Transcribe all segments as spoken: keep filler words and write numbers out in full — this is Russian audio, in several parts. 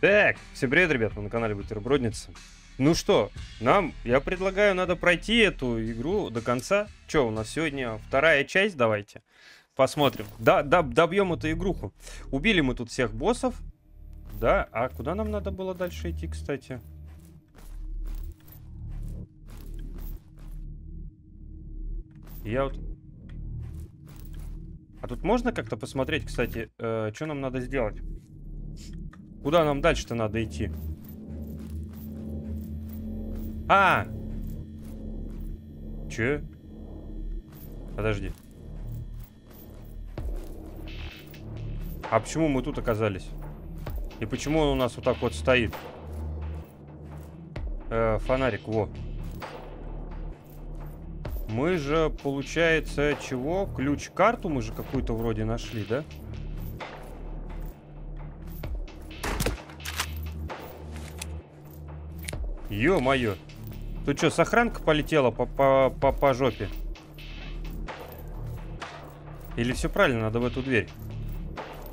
Так, всем привет, ребят, мы на канале Бутербродница. Ну что, нам, я предлагаю, надо пройти эту игру до конца. Че, у нас сегодня вторая часть, давайте посмотрим. Да, да, добьем эту игруху. Убили мы тут всех боссов. Да, а куда нам надо было дальше идти, кстати? Я вот... А тут можно как-то посмотреть, кстати, э, что нам надо сделать? Куда нам дальше-то надо идти? А! Че? Подожди. А почему мы тут оказались? И почему он у нас вот так вот стоит? Э, фонарик, во. Мы же, получается, чего? Ключ-карту мы же какую-то вроде нашли, да? Ё-моё. Тут что, сохранка полетела по, по, по, по жопе? Или все правильно, надо в эту дверь?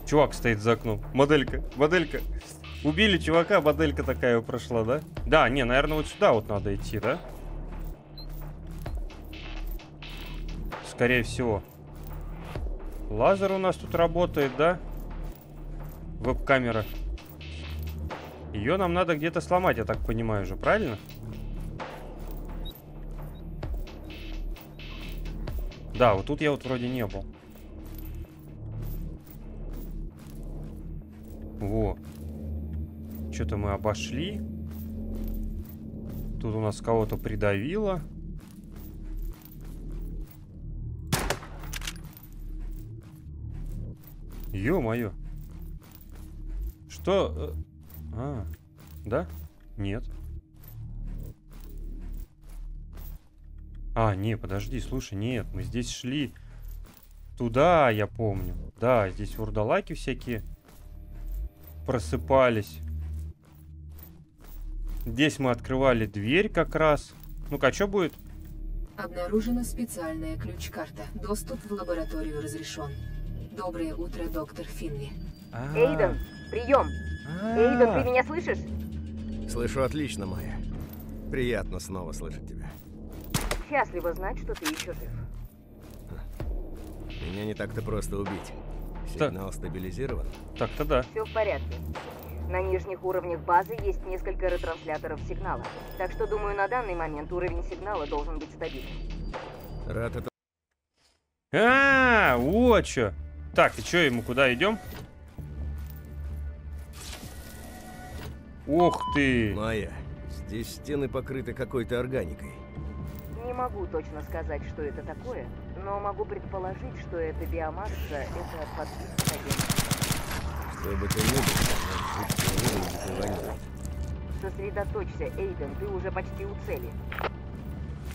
Чувак стоит за окном. Моделька, моделька. Убили чувака, моделька такая прошла, да? Да, не, наверное, вот сюда вот надо идти, да? Скорее всего. Лазер у нас тут работает, да? Веб-камера. Ее нам надо где-то сломать, я так понимаю же, правильно? Да, вот тут я вот вроде не был. Во. Что-то мы обошли. Тут у нас кого-то придавило. Ё-моё. Что... А, да? Нет. А, не, подожди, слушай, нет, мы здесь шли туда, я помню. Да, здесь вурдалаки всякие просыпались. Здесь мы открывали дверь как раз. Ну-ка, а что будет? Обнаружена специальная ключ-карта. Доступ в лабораторию разрешен. Доброе утро, доктор Финли. А-а-а. Эйден, прием! Эйден, ты меня слышишь? Слышу отлично, Майя. Приятно снова слышать тебя. Счастливо знать, что ты еще жив. Меня не так-то просто убить. Сигнал стабилизирован? Так-то да. Все в порядке. На нижних уровнях базы есть несколько ретрансляторов сигнала. Так что, думаю, на данный момент уровень сигнала должен быть стабильным. Рад это... А-а-а, вот что. Так, и что, ему куда идем? Ох ты! Майя, здесь стены покрыты какой-то органикой. Не могу точно сказать, что это такое, но могу предположить, что это биомасса, это подпитка. Что бы ты ни делал, сосредоточься, Эйден, ты уже почти у цели.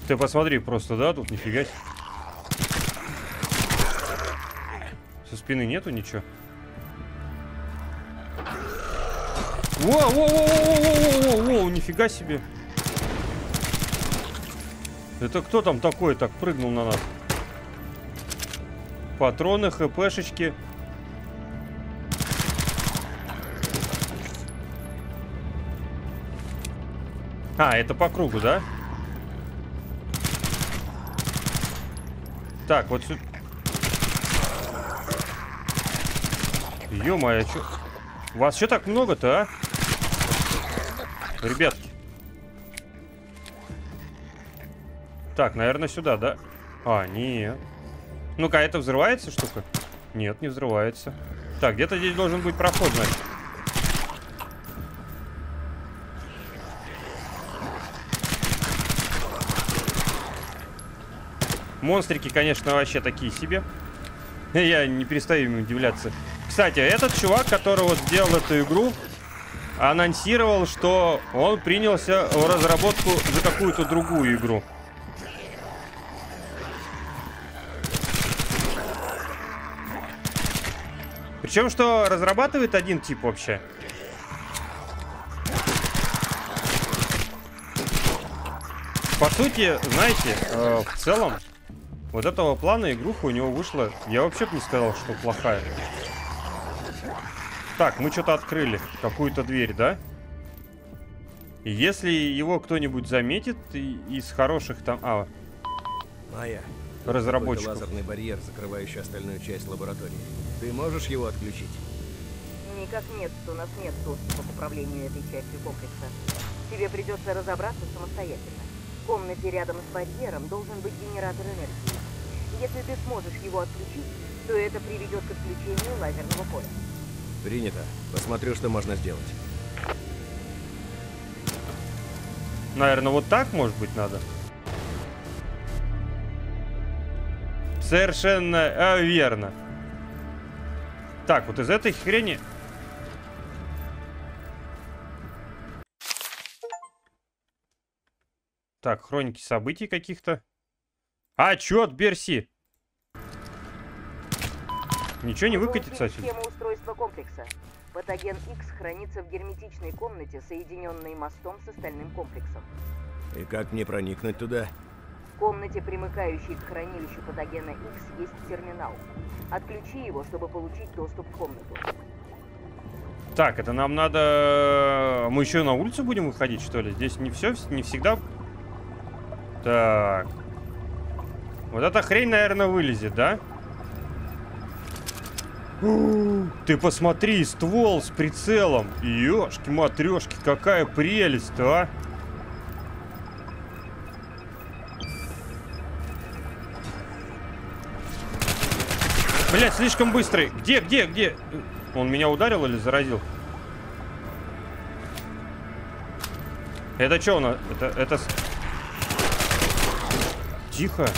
Ты посмотри просто, да, тут нифига. Со спины нету ничего. Воу-воу-воу-воу-воу-воу-воу-воу, нифига себе. Это кто там такой так прыгнул на нас? Патроны, хпшечки. А, это по кругу, да? Так, вот сюда. Ё-моё, чё? Вас что так много-то, а? Ребятки. Так, наверное, сюда, да? А, нет. Ну-ка, это взрывается штука? Нет, не взрывается. Так, где-то здесь должен быть проход, значит. Монстрики, конечно, вообще такие себе. Я не перестаю им удивляться. Кстати, этот чувак, который вот сделал эту игру, анонсировал, что он принялся в разработку за какую-то другую игру. Причем, что разрабатывает один тип вообще. По сути, знаете, э, в целом, вот этого плана игруха у него вышла, я вообще бы не сказал, что плохая. Так, мы что-то открыли. Какую-то дверь, да? Если его кто-нибудь заметит из хороших там... А, Майя, разработчиков. Лазерный барьер, закрывающий остальную часть лаборатории. Ты можешь его отключить? Никак нет, у нас нет доступа к управлению этой частью комплекса. Тебе придется разобраться самостоятельно. В комнате рядом с барьером должен быть генератор энергии. Если ты сможешь его отключить, то это приведет к отключению лазерного поля. Принято. Посмотрю, что можно сделать. Наверное, вот так, может быть, надо. Совершенно верно. Так, вот из этой хрени... Так, хроники событий каких-то. А, чёрт, Берси! Ничего не выкатится отсюда. Схема устройства комплекса. Патоген X хранится в герметичной комнате, соединенной мостом с остальным комплексом. И как мне проникнуть туда? В комнате, примыкающей к хранилищу патогена X, есть терминал. Отключи его, чтобы получить доступ в комнату. Так, это нам надо... Мы еще на улицу будем выходить, что ли? Здесь не все, не всегда... Так. Вот эта хрень, наверное, вылезет, да? Ты посмотри, ствол с прицелом. Ёшки-матрешки, какая прелесть-то, а? Блядь, слишком быстрый. Где, где, где? Он меня ударил или заразил? Это что у нас? Это... это... Тихо.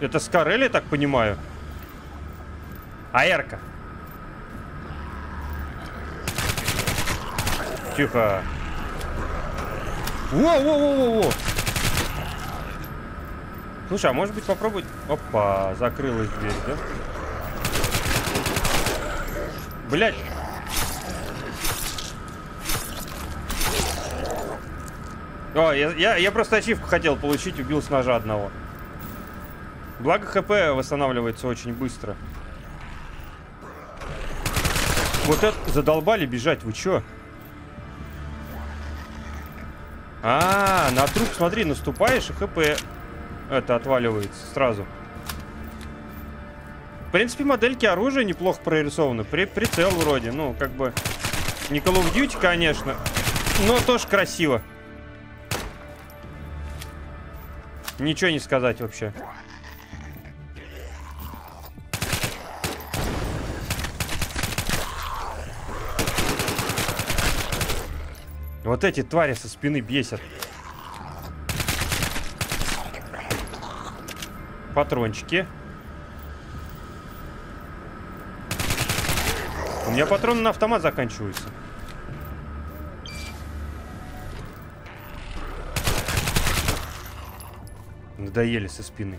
Это с Карелли, я так понимаю. Аэрка. Тихо. Во-во-во-во-во. Слушай, а может быть попробовать... Опа, закрылась дверь, да? Блядь. О, я, я, я просто ачивку хотел получить, убил с ножа одного. Благо ХП восстанавливается очень быстро. Вот это задолбали бежать, вы чё? А, -а, а, на труп, смотри, наступаешь, и ХП это отваливается сразу. В принципе, модельки оружия неплохо прорисованы. При прицел вроде, ну, как бы... Не Call of Duty, конечно, но тоже красиво. Ничего не сказать вообще. Вот эти твари со спины бесят. Патрончики. У меня патроны на автомат заканчиваются. Надоели со спины.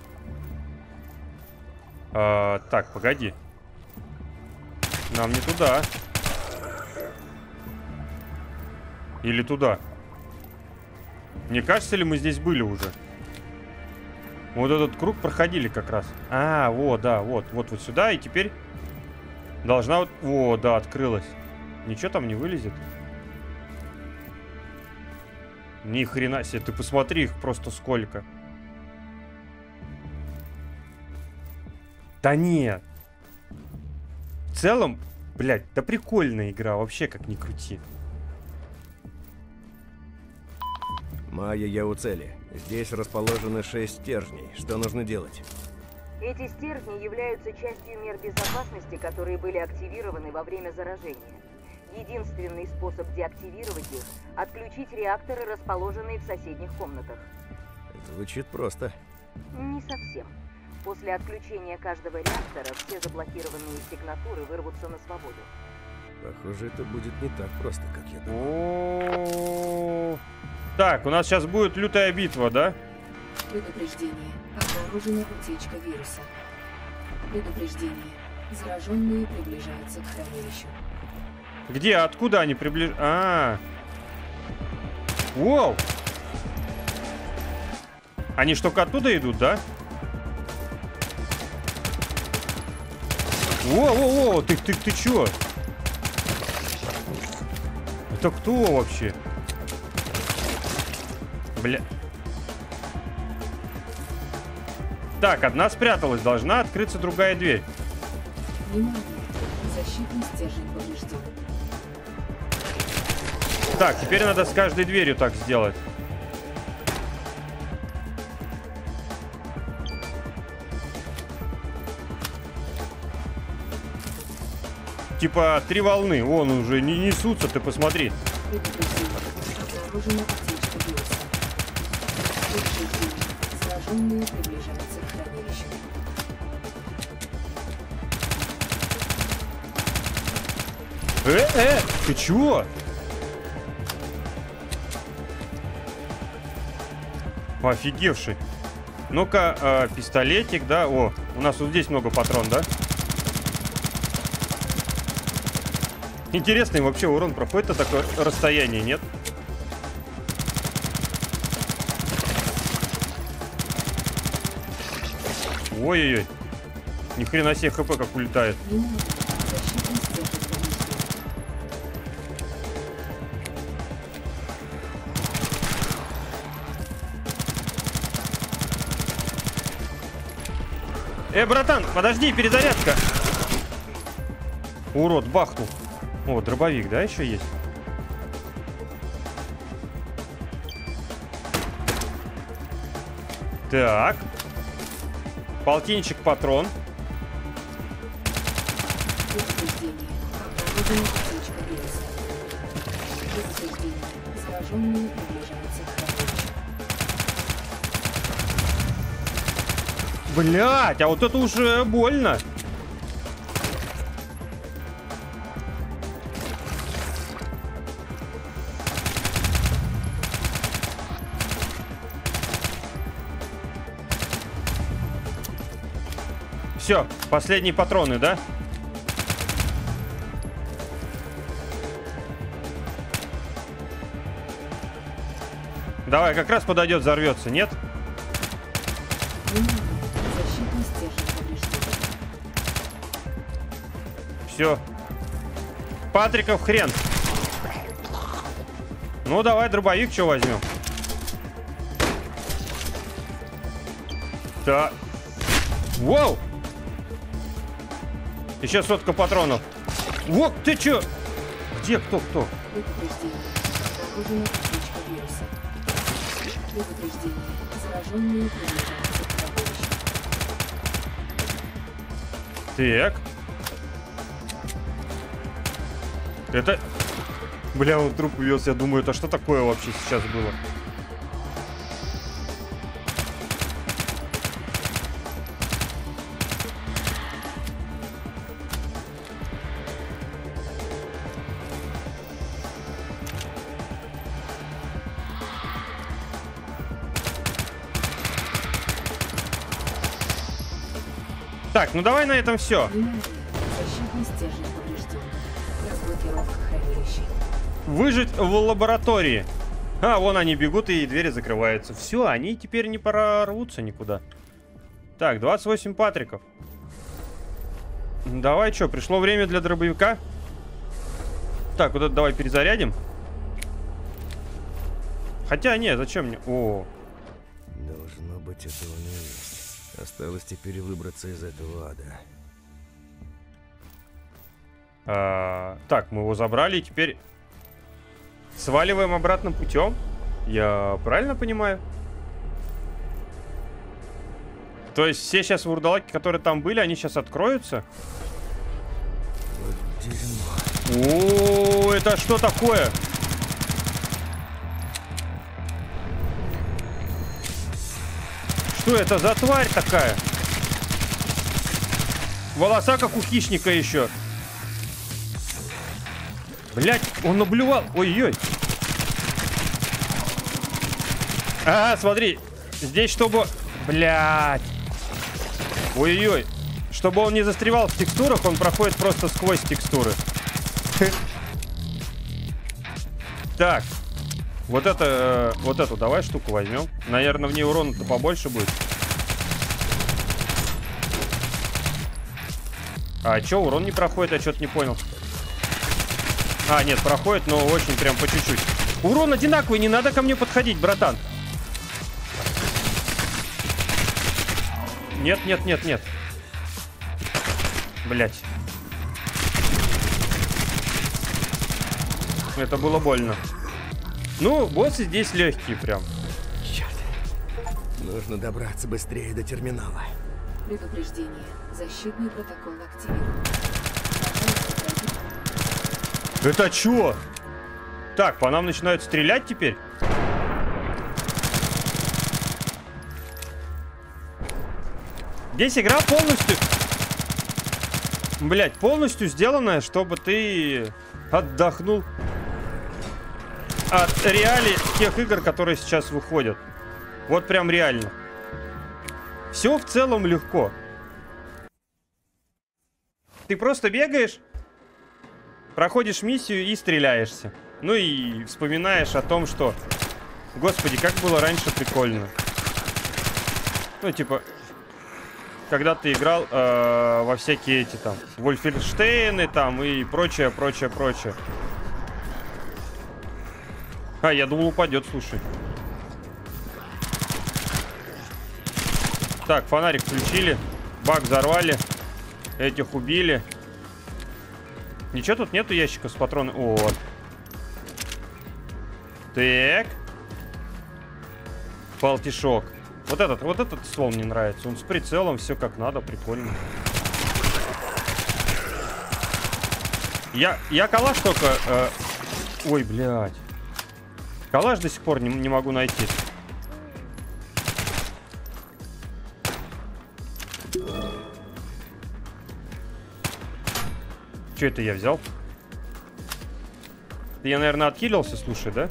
А, так, погоди. Нам не туда. Или туда? Мне кажется, ли мы здесь были уже? Вот этот круг проходили как раз. А, вот, да, вот. Вот, вот сюда. И теперь должна вот... О, да, открылась. Ничего там не вылезет. Ни хрена себе. Ты посмотри их просто сколько. Да нет. В целом, блядь, да прикольная игра. Вообще как ни крути. Майя, я у цели. Здесь расположены шесть стержней. Что нужно делать? Эти стержни являются частью мер безопасности, которые были активированы во время заражения. Единственный способ деактивировать их – отключить реакторы, расположенные в соседних комнатах. Звучит просто. Не совсем. После отключения каждого реактора все заблокированные сигнатуры вырвутся на свободу. Похоже, это будет не так просто, как я думал. Так, у нас сейчас будет лютая битва, да? Предупреждение. Обнаружена утечка вируса. Предупреждение. Зараженные приближаются к хранилищу. Где? Откуда они приближаются? А, -а, а. Воу! Они что, оттуда идут, да? Воу-воу-воу! Ты, ты, ты чё? Это кто вообще? Бля. Так, одна спряталась. Должна открыться другая дверь. Внимание. Защитный стержень поврежден. Так, теперь надо с каждой дверью так сделать. Типа три волны. Вон уже не несутся, ты посмотри. Э, э, ты чего? Офигевший. Ну-ка, э, пистолетик, да? О, у нас вот здесь много патрон, да? Интересный вообще урон проходит, а такое расстояние, нет? Ой-ой-ой. Ни хрена себе хп как улетает. Э, братан, подожди, перезарядка. Урод, бахнул. О, дробовик, да, еще есть? Так. Полтинчик патрон. Блять, а вот это уже больно. Все, последние патроны, да? Давай, как раз подойдет, взорвется, нет? Все. Патриков хрен. Ну, давай, дробовик, что возьмем? Так. Воу! Еще сотка патронов. Вот ты чё? Где кто кто? Так. Это... Бля, он труп увез, я думаю, это что такое вообще сейчас было? Так, ну давай на этом все. Выжить в лаборатории. А, вон они бегут, и двери закрываются. Все, они теперь не прорвутся никуда. Так, двадцать восемь патриков. Давай, что, пришло время для дробовика. Так, вот это давай перезарядим. Хотя, не, зачем мне... О. Должно быть, это у меня есть. Осталось теперь выбраться из этого ада. А, так, мы его забрали, и теперь сваливаем обратным путем. Я правильно понимаю? То есть все сейчас вурдалаки, которые там были, они сейчас откроются? О, это что такое? Что это за тварь такая? Волоса, как у хищника еще. Блять, он наблювал. Ой-ой. А, смотри. Здесь, чтобы... Блять. Ой-ой. Чтобы он не застревал в текстурах, он проходит просто сквозь текстуры. Так. Вот это, э, вот эту давай штуку возьмем. Наверное, в ней урона-то побольше будет. А чё, урон не проходит? Я чё-то не понял. А, нет, проходит, но очень прям по чуть-чуть. Урон одинаковый, не надо ко мне подходить, братан. Нет, нет, нет, нет. Блять. Это было больно. Ну, боссы здесь легкие прям. Черт. Нужно добраться быстрее до терминала. Предупреждение. Защитный протокол активирован. Это чё? Так, по нам начинают стрелять теперь? Здесь игра полностью... Блять, полностью сделанная, чтобы ты отдохнул от реалий тех игр, которые сейчас выходят. Вот прям реально. Все в целом легко. Ты просто бегаешь, проходишь миссию и стреляешься. Ну и вспоминаешь о том, что... Господи, как было раньше прикольно. Ну, типа... Когда ты играл э, во всякие эти там... Вольфенштейны там и прочее, прочее, прочее. А, я думал, упадет, слушай. Так, фонарик включили. Бак взорвали. Этих убили. Ничего тут нету ящика с патронами. Вот. Так. Полтишок. Вот этот, вот этот слон мне нравится. Он с прицелом, все как надо, прикольно. Я, я калаш только... Э, ой, блядь. Калаш до сих пор не, не могу найти. Что это я взял? Я, наверное, откилился, слушай, да?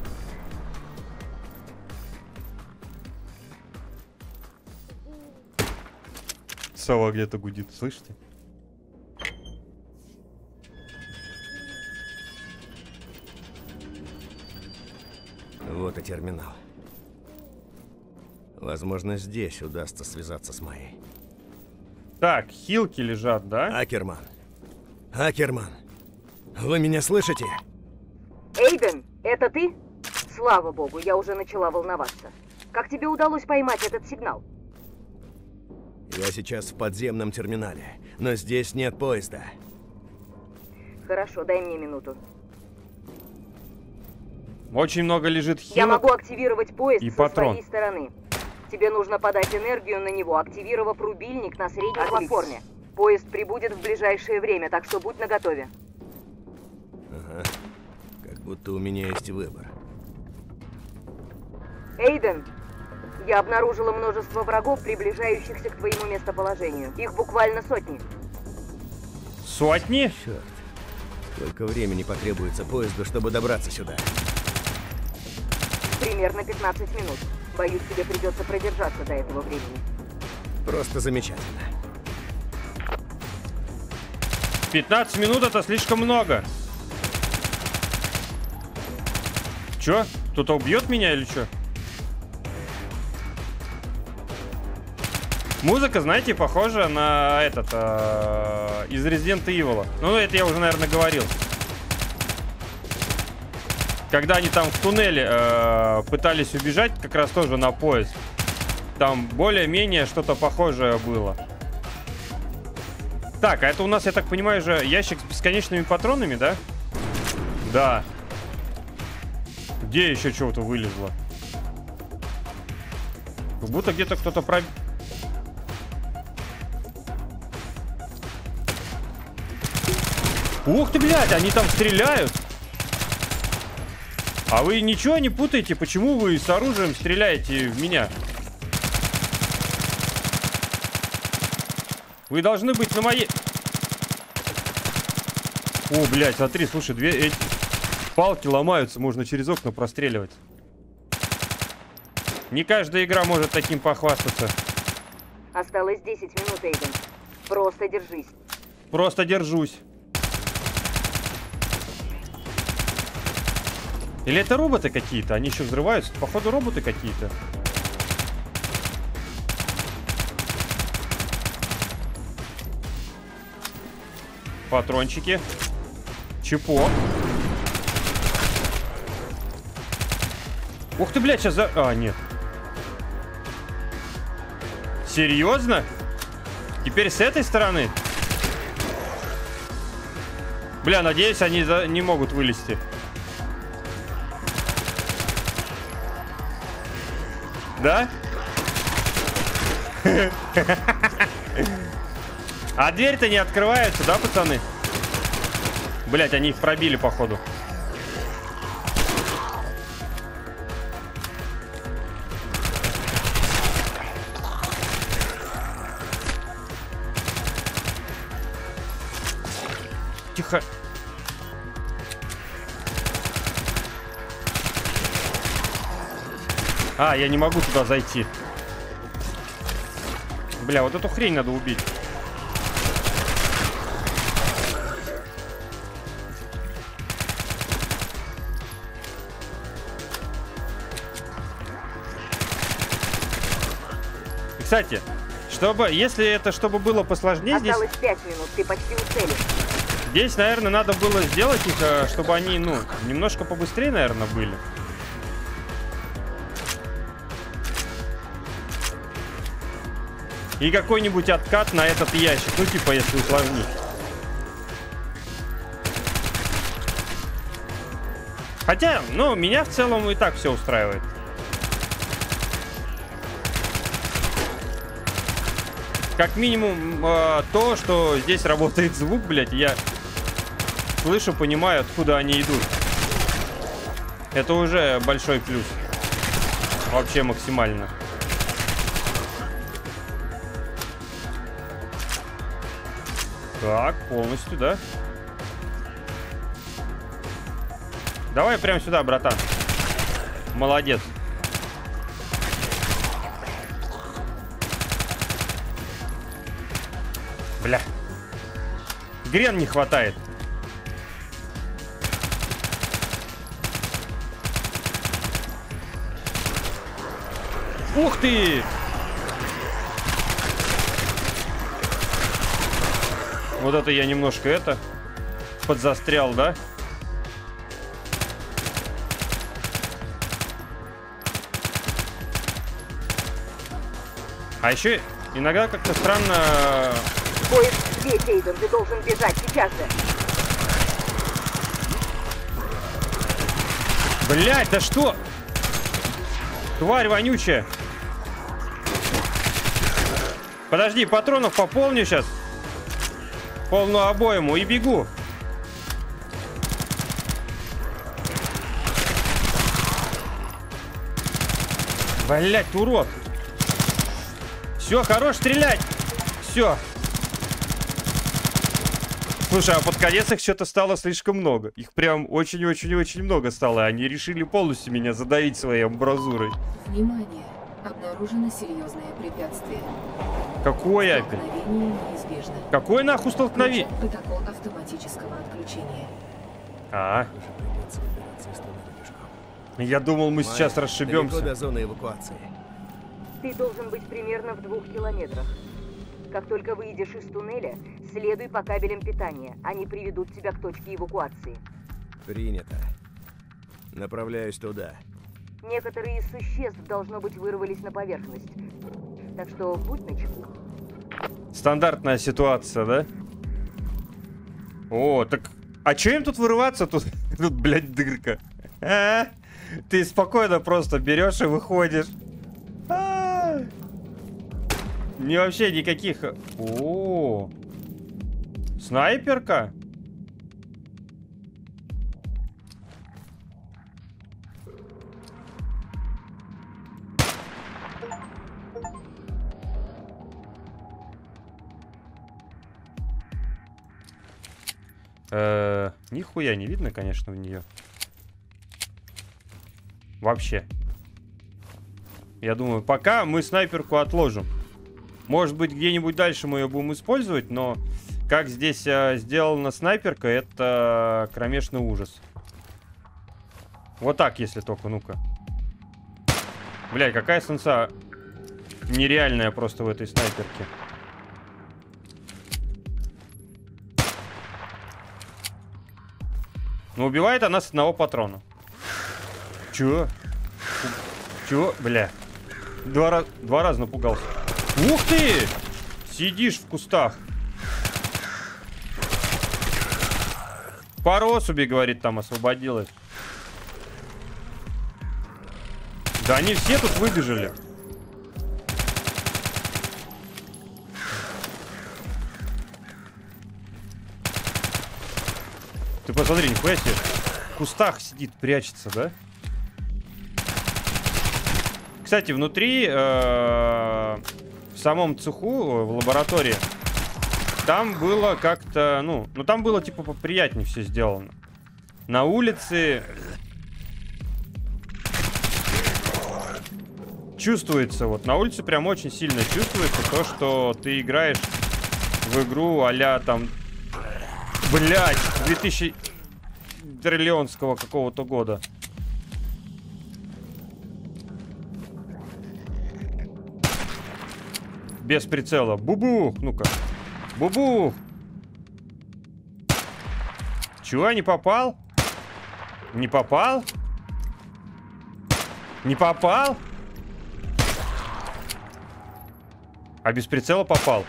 Сова где-то гудит, слышите? Вот и терминал. Возможно, здесь удастся связаться с Майей. Так, хилки лежат, да? Акерман. Акерман, вы меня слышите? Эйден, это ты? Слава богу, я уже начала волноваться. Как тебе удалось поймать этот сигнал? Я сейчас в подземном терминале, но здесь нет поезда. Хорошо, дай мне минуту. Очень много лежит хилок. Я могу активировать поезд и со патрон. Своей стороны. Тебе нужно подать энергию на него, активировав рубильник на средней Отлично. Платформе. Поезд прибудет в ближайшее время, так что будь наготове. Ага. Как будто у меня есть выбор. Эйден, я обнаружила множество врагов, приближающихся к твоему местоположению. Их буквально сотни. Сотни? Черт. Сколько времени потребуется поезду, чтобы добраться сюда? Примерно пятнадцать минут. Боюсь, тебе придется продержаться до этого времени. Просто замечательно. пятнадцать минут это слишком много. Чё? Кто-то убьет меня или чё? Музыка, знаете, похожа на этот э, из Resident Evil. Ну, это я уже, наверное, говорил. Когда они там в туннеле э, пытались убежать, как раз тоже на поезд. Там более-менее что-то похожее было. Так, а это у нас, я так понимаю, же ящик с бесконечными патронами, да? Да. Где еще чего-то вылезло? Как будто где-то кто-то пробил. Ух ты, блядь, они там стреляют! А вы ничего не путаете? Почему вы с оружием стреляете в меня? Вы должны быть на моей... О, блядь, смотри, слушай, две эти палки ломаются, можно через окна простреливать. Не каждая игра может таким похвастаться. Осталось десять минут, Эйден. Просто держись. Просто держусь. Или это роботы какие-то? Они еще взрываются? Походу, роботы какие-то. Патрончики. Чепо. Ух ты, блядь, сейчас за... А, нет. Серьезно? Теперь с этой стороны? Бля, надеюсь, они за... не могут вылезти. Да? А дверь-то не открывается, да, пацаны? Блять, они их пробили, походу. Тихо. А, я не могу туда зайти. Бля, вот эту хрень надо убить. И, кстати, чтобы, если это чтобы было посложнее, осталось здесь... пять минут, ты почти у цели. Здесь, наверное, надо было сделать их, чтобы они, ну, немножко побыстрее, наверное, были. И какой-нибудь откат на этот ящик. Ну, типа, если усложнить. Хотя, ну, меня в целом и так все устраивает. Как минимум, э, то, что здесь работает звук, блядь, я слышу, понимаю, откуда они идут. Это уже большой плюс. Вообще максимально. Так, полностью, да? Давай прямо сюда, братан. Молодец. Бля. Грен не хватает. Ух ты! Вот это я немножко это подзастрял, да? А еще иногда как-то странно. Поиск здесь, Эйден, ты должен бежать сейчас же. Блять, да что? Тварь вонючая. Подожди, патронов пополню сейчас. Полную обойму и бегу. Блять, урод. Все, хорош стрелять. Все. Слушай, а под конец их что-то стало слишком много. Их прям очень-очень-очень много стало. Они решили полностью меня задавить своей амбразурой. Внимание, обнаружено серьезное препятствие. Какое опять? Какое нахуй столкновение? Протокол автоматического отключения. А. Я думал, мы Майя, сейчас расшибемся. До зоны эвакуации. Ты должен быть примерно в двух километрах. Как только выйдешь из туннеля, следуй по кабелям питания. Они приведут тебя к точке эвакуации. Принято. Направляюсь туда. Некоторые из существ, должно быть, вырвались на поверхность. Так что будь начеку. Стандартная ситуация, да? О, так... А че им тут вырываться? Тут, тут блядь, дырка. А? Ты спокойно просто берешь и выходишь. А -а -а. Не вообще никаких... О, снайперка? Э-э, нихуя не видно, конечно, в нее. Вообще. Я думаю, пока мы снайперку отложим. Может быть, где-нибудь дальше мы ее будем использовать, но как здесь э, сделана снайперка, это кромешный ужас. Вот так, если только, ну-ка. Бля, какая сенса нереальная просто в этой снайперке. Но убивает она с одного патрона. Чё? Чего? Бля. Два, раз... Два раза напугался. Ух ты! Сидишь в кустах. Пару особей, говорит, там освободилось. Да они все тут выбежали. Ты посмотри, нихуя себе. В кустах сидит, прячется, да? Кстати, внутри, э-э, в самом цеху, в лаборатории, там было как-то, ну, ну там было типа поприятнее все сделано. На улице чувствуется, вот, на улице прям очень сильно чувствуется то, что ты играешь в игру а-ля там, блядь, двухтысячного триллионского какого-то года. Без прицела. Бубух, ну-ка. Бубух. Чего, не попал? Не попал? Не попал? А без прицела попал.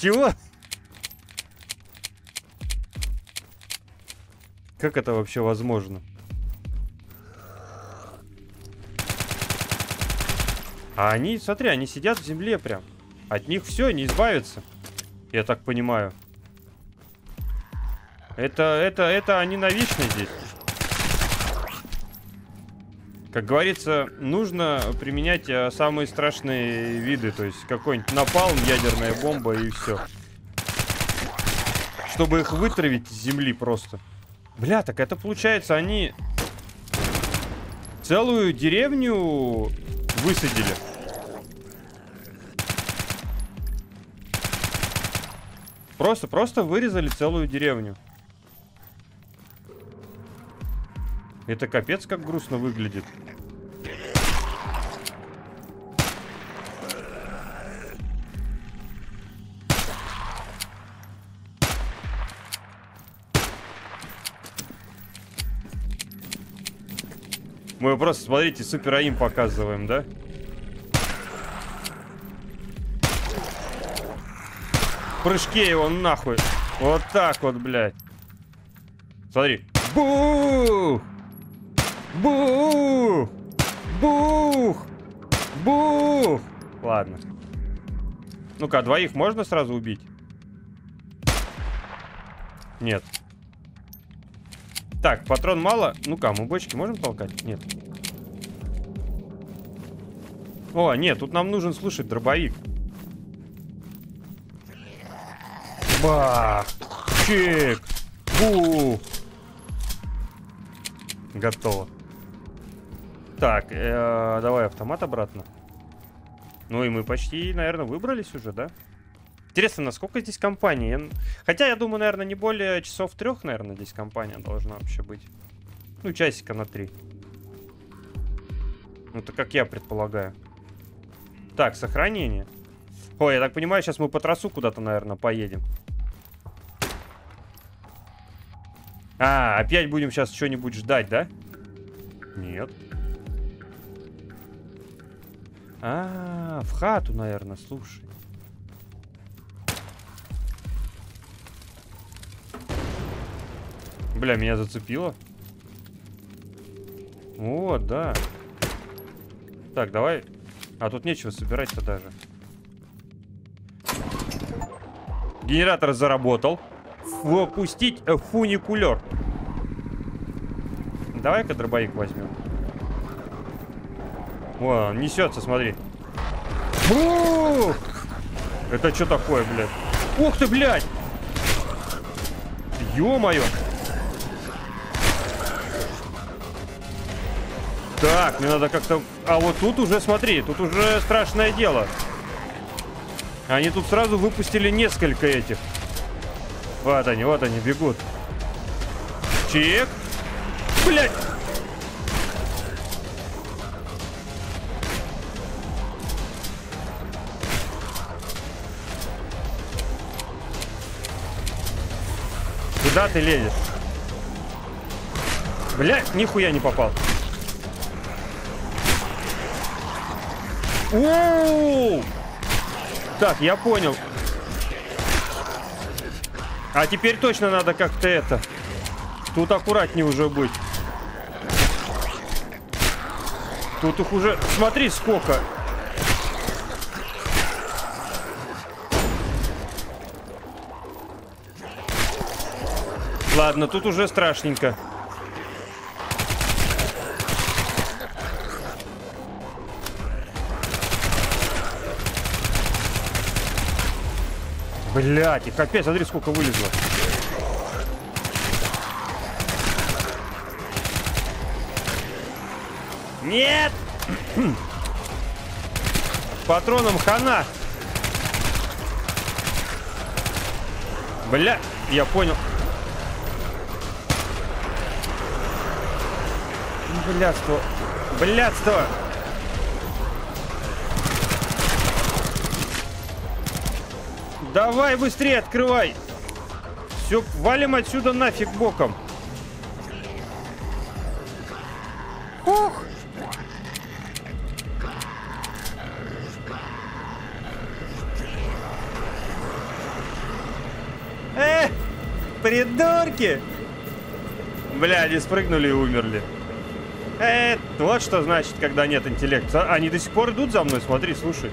Чего? Как это вообще возможно? А они, смотри, они сидят в земле прям. От них все, не избавиться. Я так понимаю. Это, это, это они навечно здесь. Как говорится, нужно применять самые страшные виды. То есть какой-нибудь напалм, ядерная бомба и все. Чтобы их вытравить с земли просто. Бля, так это получается, они целую деревню высадили. Просто, просто вырезали целую деревню. Это капец, как грустно выглядит. Мы просто, смотрите, супер аим показываем, да? В прыжке его нахуй. Вот так вот, блядь. Смотри. Бух! Бух! Бух! Бух! Ладно. Ну-ка, двоих можно сразу убить? Нет. Так, патрон мало. Ну-ка, мы бочки можем толкать? Нет. О, нет, тут нам нужен, слушай, дробовик. Бах! Чик! Бух! Готово. Так, э-э, давай автомат обратно. Ну и мы почти, наверное, выбрались уже, да? Интересно, насколько здесь компании? Хотя, я думаю, наверное, не более часов трех, наверное, здесь компания должна вообще быть. Ну, часика на три. Ну, это как я предполагаю. Так, сохранение. Ой, я так понимаю, сейчас мы по тросу куда-то, наверное, поедем. А, опять будем сейчас что-нибудь ждать, да? Нет. А, в хату, наверное, слушай. Бля, меня зацепило. О, да. Так, давай. А тут нечего собирать-то даже. Генератор заработал. Опустить фуникулер. Давай-ка дробовик возьмем. О, он несется, смотри. Фу! Это что такое, блядь? Ух ты, блядь! Ё-моё! Так, мне надо как-то... А вот тут уже, смотри, тут уже страшное дело. Они тут сразу выпустили несколько этих. Вот они, вот они бегут. Чик. Блядь. Куда ты лезешь? Блядь, нихуя не попал. У-у-у! Так, я понял. А теперь точно надо как-то это. Тут аккуратнее уже быть. Тут их уже... Смотри, сколько. Ладно, тут уже страшненько. Блять, их опять, смотри, сколько вылезло. Нет! Патроном хана. Бля, я понял. Блядство. Блядство. Давай быстрее открывай. Все, валим отсюда нафиг боком. Ух. Э, придурки. Бля, они спрыгнули и умерли. Э, вот что значит, когда нет интеллекта. Они до сих пор идут за мной, смотри, слушай.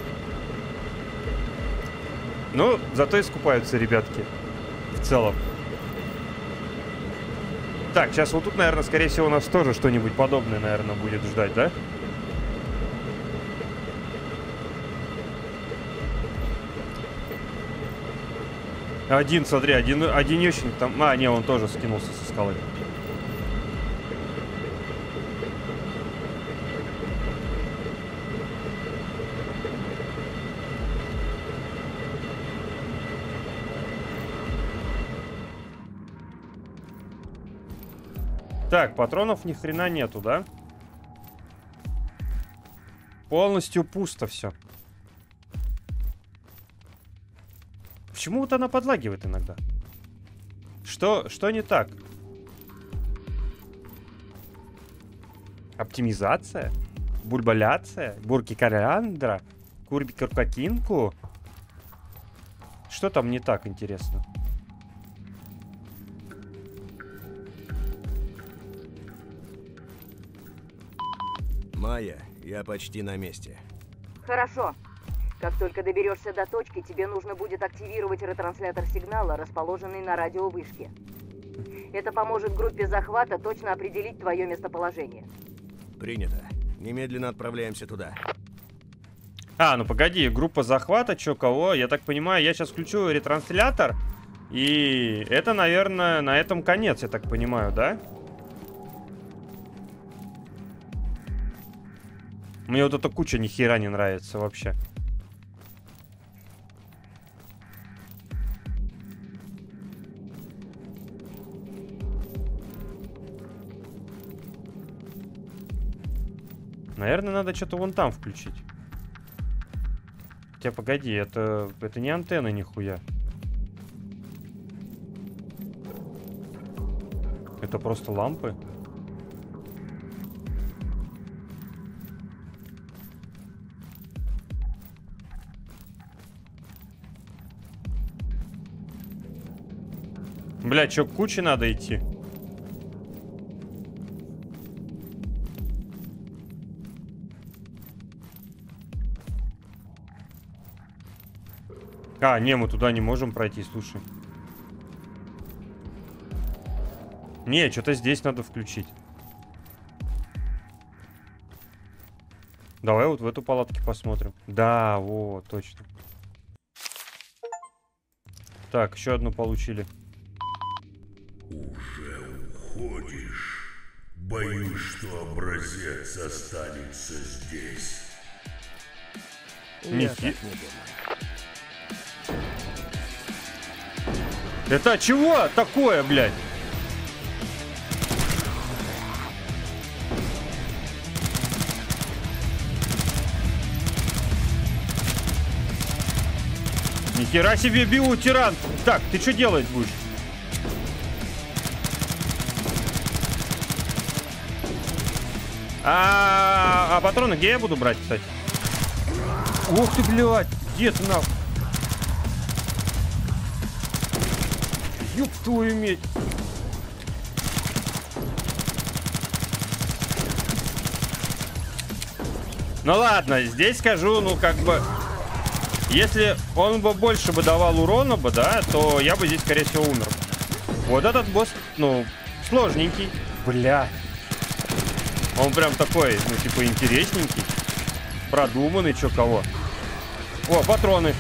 Ну, зато искупаются ребятки. В целом. Так, сейчас вот тут, наверное, скорее всего, у нас тоже что-нибудь подобное, наверное, будет ждать, да? Один, смотри, один, одинёшенька там... А, не, он тоже скинулся со скалы. Так, патронов ни хрена нету, да? Полностью пусто все. Почему вот она подлагивает иногда? Что, что не так? Оптимизация? Бурбаляция? Бурки кориандра? Курби каркакинку? Что там не так, интересно? Майя, я почти на месте. Хорошо. Как только доберешься до точки, тебе нужно будет активировать ретранслятор сигнала, расположенный на радиовышке. Это поможет группе захвата точно определить твое местоположение. Принято. Немедленно отправляемся туда. А, ну погоди, группа захвата, чё, кого? Я так понимаю, я сейчас включу ретранслятор, и это, наверное, на этом конец, я так понимаю, да? Мне вот эта куча ни хера не нравится вообще. Наверное, надо что-то вон там включить. Хотя, погоди, это, это не антенна нихуя. Это просто лампы. Бля, чё, к куче надо идти? А, не, мы туда не можем пройти, слушай. Не, что-то здесь надо включить. Давай вот в эту палатку посмотрим. Да, вот, точно. Так, еще одну получили. Уже уходишь? Боюсь, что образец останется здесь. Нет, не думаю. Это чего такое, блядь? Нихера себе бил тиран. Так, ты что делать будешь? А, -а, -а, а патроны где я буду брать, кстати? Ух ты, блядь! Где ты нахуй? Ёб твою медь! Ну ладно, здесь скажу, ну как бы... Если он бы больше бы давал урона бы, да, то я бы здесь, скорее всего, умер. Вот этот босс, ну, сложненький. Бля. Он прям такой, ну, типа, интересненький. Продуманный, чё, кого. О, патроны.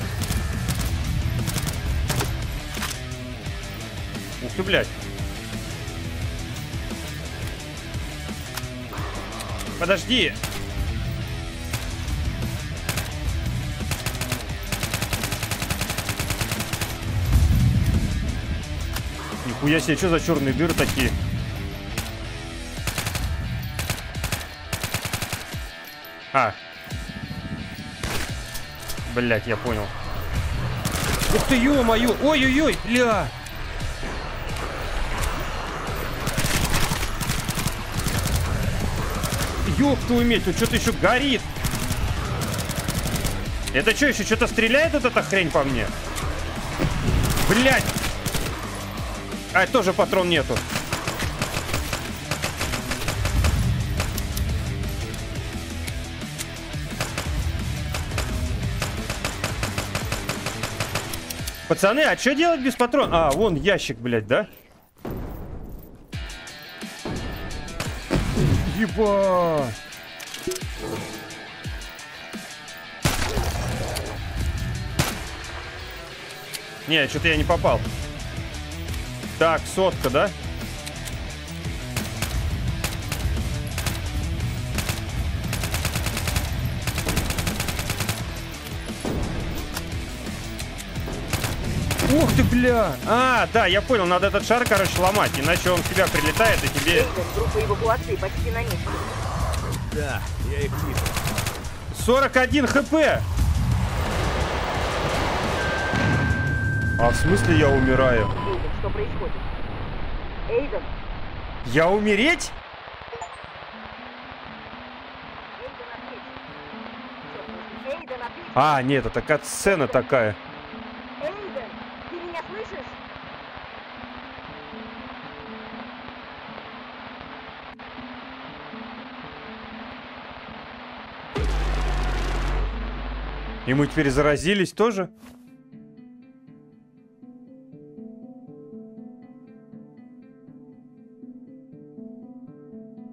Ух ты, блядь. Подожди. Нихуя себе, что за черные дыры такие? А. Блять, я понял. Ух ты, ё-моё! Ой-ой-ой, бля! Ёб твою медь, тут что-то еще горит! Это что, еще что-то стреляет вот эта хрень по мне? Блять! А, тоже патрон нету. Пацаны, а что делать без патрона? А, вон ящик, блядь, да? Ебать! Не, что-то я не попал. Так, сотка, да? Ух ты, бля! А, да, я понял, надо этот шар, короче, ломать, иначе он в тебя прилетает и тебе... Группа эвакуации почти на месте. Да, я их вижу. сорок один хэ пэ! А в смысле я умираю? Эйден, что происходит? Эйден? Я умереть? Эйден, Эйден, а, нет, это катсцена такая. Эйден, ты меня слышишь? И мы теперь заразились тоже?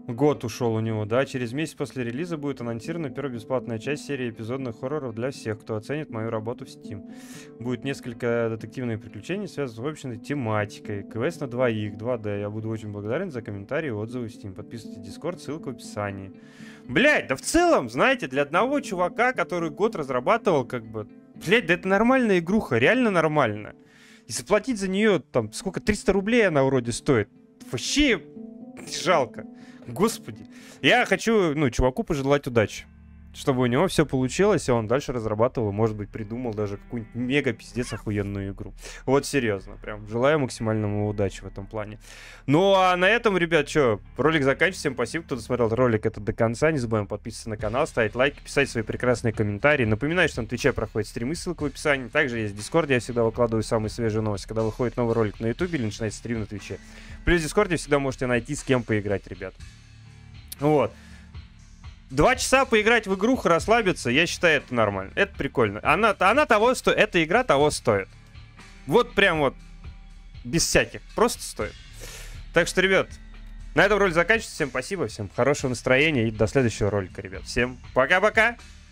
Год ушел у него, да? Через месяц после релиза будет анонсирована первая бесплатная часть серии эпизодных хорроров для всех, кто оценит мою работу в Steam. Будет несколько детективных приключений, связанных с общей тематикой. Квест на двоих, два дэ. Я буду очень благодарен за комментарии и отзывы в Steam. Подписывайтесь в Discord, ссылка в описании. Блять, да в целом, знаете, для одного чувака, который год разрабатывал, как бы... Блять, да это нормальная игруха, реально нормально. И заплатить за нее, там, сколько, триста рублей она вроде стоит. Вообще жалко. Господи. Я хочу, ну, чуваку пожелать удачи. Чтобы у него все получилось, и он дальше разрабатывал, может быть, придумал даже какую-нибудь мега-пиздец охуенную игру. Вот серьезно, прям. Желаю максимальному удачи в этом плане. Ну, а на этом, ребят, что, ролик заканчивается. Всем спасибо, кто досмотрел ролик этот до конца. Не забываем подписываться на канал, ставить лайки, писать свои прекрасные комментарии. Напоминаю, что на Твиче проходят стримы, ссылка в описании. Также есть Discord, я всегда выкладываю самые свежие новости, когда выходит новый ролик на Ютубе или начинается стрим на Твиче. Плюс в Discord всегда можете найти, с кем поиграть, ребят. Вот. Два часа поиграть в игруху, расслабиться, я считаю, это нормально. Это прикольно. Она, она того стоит, эта игра того стоит. Вот прям вот, без всяких, просто стоит. Так что, ребят, на этом ролик заканчивается. Всем спасибо, всем хорошего настроения и до следующего ролика, ребят. Всем пока-пока!